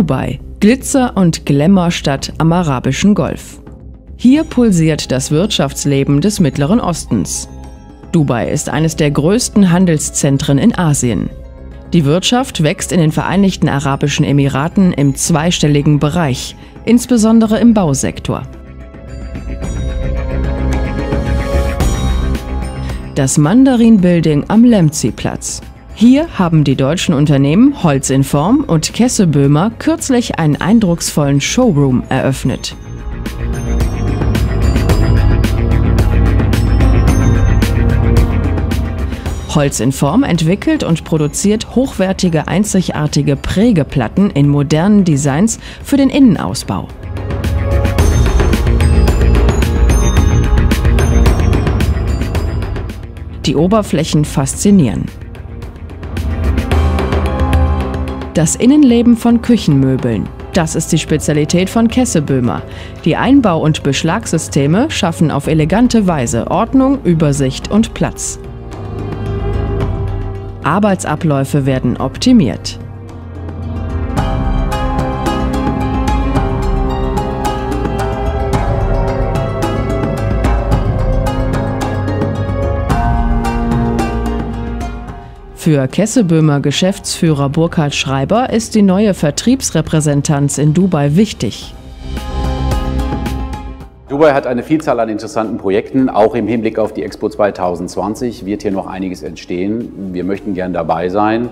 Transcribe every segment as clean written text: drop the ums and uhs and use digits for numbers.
Dubai, Glitzer- und Glamour-Stadt am arabischen Golf. Hier pulsiert das Wirtschaftsleben des Mittleren Ostens. Dubai ist eines der größten Handelszentren in Asien. Die Wirtschaft wächst in den Vereinigten Arabischen Emiraten im zweistelligen Bereich, insbesondere im Bausektor. Das Mandarin Building am Lamcy Platz. Hier haben die deutschen Unternehmen Holz in Form und Kesseböhmer kürzlich einen eindrucksvollen Showroom eröffnet. Holz in Form entwickelt und produziert hochwertige, einzigartige Prägeplatten in modernen Designs für den Innenausbau. Die Oberflächen faszinieren. Das Innenleben von Küchenmöbeln. Das ist die Spezialität von Kesseböhmer. Die Einbau- und Beschlagssysteme schaffen auf elegante Weise Ordnung, Übersicht und Platz. Arbeitsabläufe werden optimiert. Für Kesseböhmer Geschäftsführer Burkhard Schreiber ist die neue Vertriebsrepräsentanz in Dubai wichtig. Dubai hat eine Vielzahl an interessanten Projekten, auch im Hinblick auf die Expo 2020 wird hier noch einiges entstehen. Wir möchten gern dabei sein.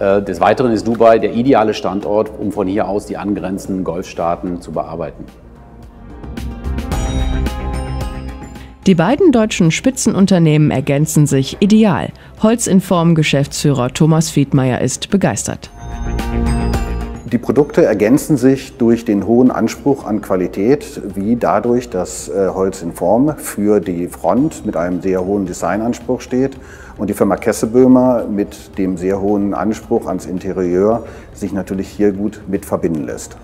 Des Weiteren ist Dubai der ideale Standort, um von hier aus die angrenzenden Golfstaaten zu bearbeiten. Die beiden deutschen Spitzenunternehmen ergänzen sich ideal. Holz in Form Geschäftsführer Thomas Wiedmeier ist begeistert. Die Produkte ergänzen sich durch den hohen Anspruch an Qualität, wie dadurch, dass Holz in Form für die Front mit einem sehr hohen Designanspruch steht und die Firma Kesseböhmer mit dem sehr hohen Anspruch ans Interieur sich natürlich hier gut mit verbinden lässt.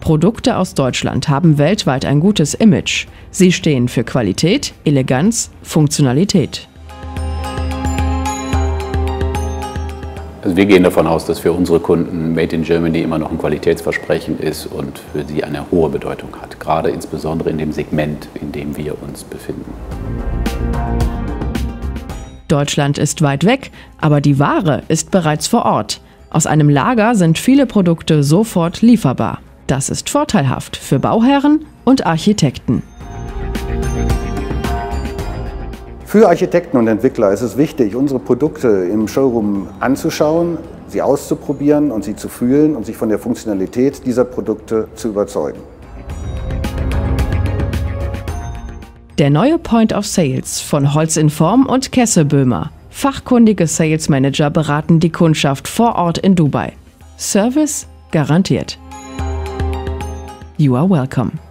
Produkte aus Deutschland haben weltweit ein gutes Image. Sie stehen für Qualität, Eleganz, Funktionalität. Also wir gehen davon aus, dass für unsere Kunden Made in Germany immer noch ein Qualitätsversprechen ist und für sie eine hohe Bedeutung hat, gerade insbesondere in dem Segment, in dem wir uns befinden. Deutschland ist weit weg, aber die Ware ist bereits vor Ort. Aus einem Lager sind viele Produkte sofort lieferbar. Das ist vorteilhaft für Bauherren und Architekten. Für Architekten und Entwickler ist es wichtig, unsere Produkte im Showroom anzuschauen, sie auszuprobieren und sie zu fühlen und sich von der Funktionalität dieser Produkte zu überzeugen. Der neue Point of Sales von Holz in Form und Kesseböhmer. Fachkundige Sales Manager beraten die Kundschaft vor Ort in Dubai. Service garantiert. You are welcome.